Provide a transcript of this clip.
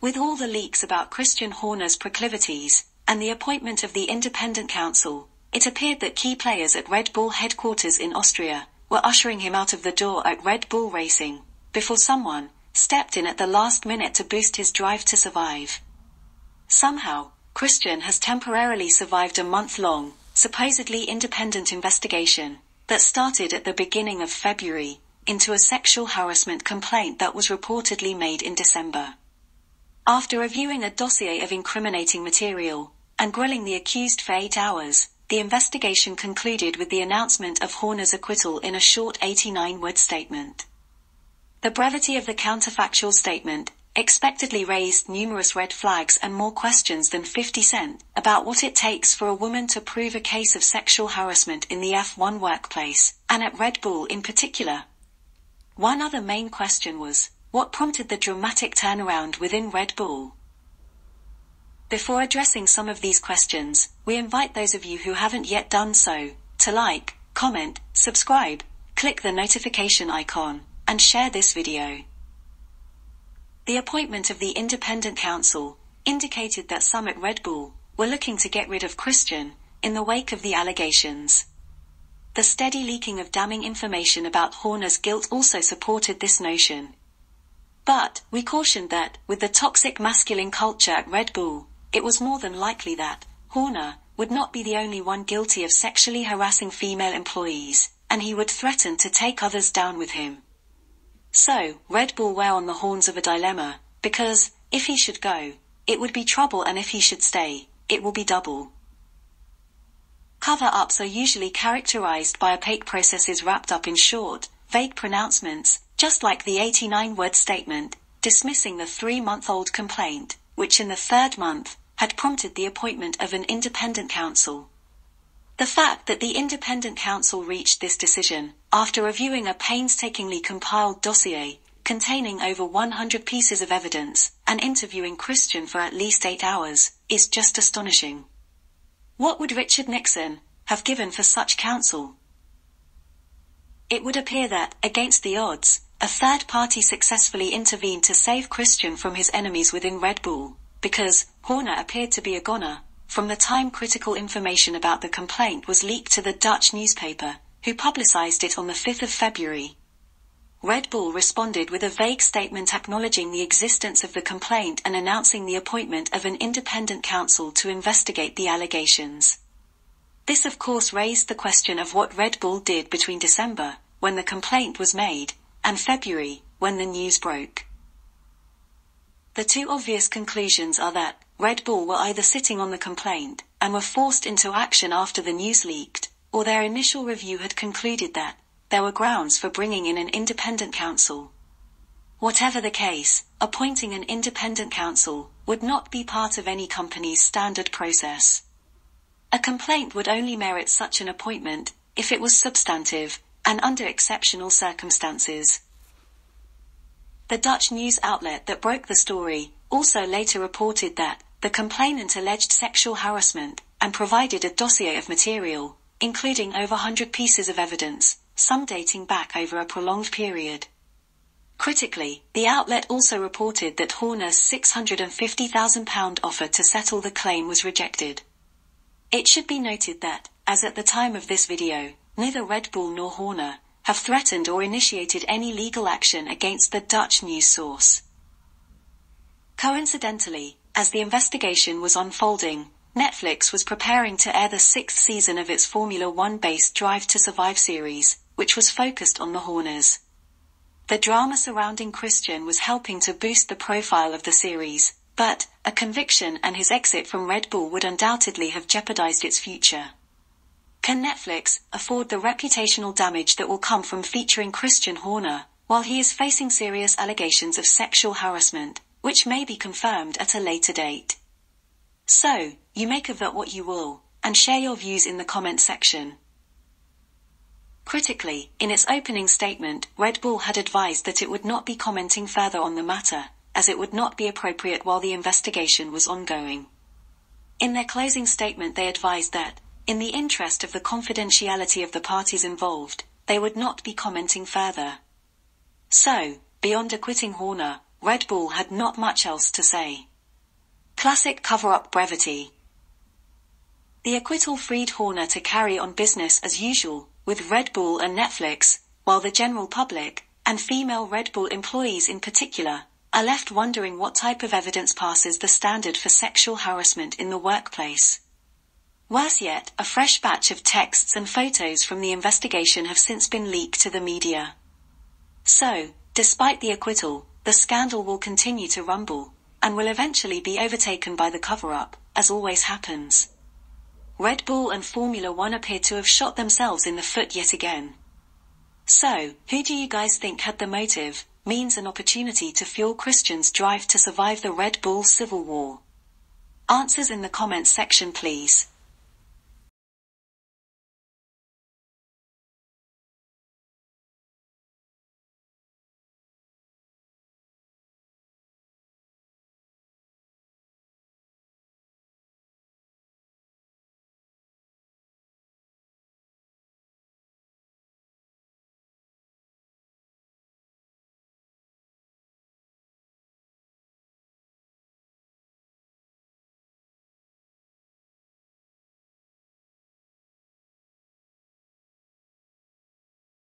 With all the leaks about Christian Horner's proclivities, and the appointment of the independent counsel, it appeared that key players at Red Bull headquarters in Austria were ushering him out of the door at Red Bull Racing, before someone stepped in at the last minute to boost his drive to survive. Somehow, Christian has temporarily survived a month-long, supposedly independent investigation that started at the beginning of February into a sexual harassment complaint that was reportedly made in December. After reviewing a dossier of incriminating material and grilling the accused for 8 hours, the investigation concluded with the announcement of Horner's acquittal in a short 89-word statement. The brevity of the counterfactual statement expectedly raised numerous red flags and more questions than 50 cent about what it takes for a woman to prove a case of sexual harassment in the F1 workplace, and at Red Bull in particular. One other main question was, what prompted the dramatic turnaround within Red Bull? Before addressing some of these questions, we invite those of you who haven't yet done so to like, comment, subscribe, click the notification icon, and share this video. The appointment of the independent counsel indicated that some at Red Bull were looking to get rid of Christian in the wake of the allegations. The steady leaking of damning information about Horner's guilt also supported this notion. But we cautioned that, with the toxic masculine culture at Red Bull, it was more than likely that Horner would not be the only one guilty of sexually harassing female employees, and he would threaten to take others down with him. So, Red Bull were on the horns of a dilemma, because, if he should go, it would be trouble, and if he should stay, it will be double. Cover-ups are usually characterized by opaque processes wrapped up in short, vague pronouncements, just like the 89-word statement, dismissing the 3-month-old complaint, which in the third month had prompted the appointment of an independent counsel. The fact that the independent counsel reached this decision, after reviewing a painstakingly compiled dossier containing over 100 pieces of evidence and interviewing Christian for at least 8 hours, is just astonishing. What would Richard Nixon have given for such counsel? It would appear that, against the odds, a third party successfully intervened to save Christian from his enemies within Red Bull, because Horner appeared to be a goner from the time critical information about the complaint was leaked to the Dutch newspaper, who publicized it on the 5th of February. Red Bull responded with a vague statement acknowledging the existence of the complaint and announcing the appointment of an independent counsel to investigate the allegations. This of course raised the question of what Red Bull did between December, when the complaint was made, and February, when the news broke. The two obvious conclusions are that Red Bull were either sitting on the complaint and were forced into action after the news leaked, or their initial review had concluded that there were grounds for bringing in an independent counsel. Whatever the case, appointing an independent counsel would not be part of any company's standard process. A complaint would only merit such an appointment if it was substantive and under exceptional circumstances. The Dutch news outlet that broke the story also later reported that the complainant alleged sexual harassment and provided a dossier of material, including over 100 pieces of evidence, some dating back over a prolonged period. Critically, the outlet also reported that Horner's £650,000 offer to settle the claim was rejected. It should be noted that, as at the time of this video, neither Red Bull nor Horner have threatened or initiated any legal action against the Dutch news source. Coincidentally, as the investigation was unfolding, Netflix was preparing to air the 6th season of its Formula One-based Drive to Survive series, which was focused on the Horners. The drama surrounding Christian was helping to boost the profile of the series, but a conviction and his exit from Red Bull would undoubtedly have jeopardized its future. Can Netflix afford the reputational damage that will come from featuring Christian Horner, while he is facing serious allegations of sexual harassment, which may be confirmed at a later date? So, you make of that what you will, and share your views in the comment section. Critically, in its opening statement, Red Bull had advised that it would not be commenting further on the matter, as it would not be appropriate while the investigation was ongoing. In their closing statement, they advised that, in the interest of the confidentiality of the parties involved, they would not be commenting further. So, beyond acquitting Horner, Red Bull had not much else to say. Classic cover-up brevity. The acquittal freed Horner to carry on business as usual, with Red Bull and Netflix, while the general public, and female Red Bull employees in particular, are left wondering what type of evidence passes the standard for sexual harassment in the workplace. Worse yet, a fresh batch of texts and photos from the investigation have since been leaked to the media. So, despite the acquittal, the scandal will continue to rumble, and will eventually be overtaken by the cover-up, as always happens. Red Bull and Formula One appear to have shot themselves in the foot yet again. So, who do you guys think had the motive, means and opportunity to fuel Christian's drive to survive the Red Bull Civil War? Answers in the comments section, please.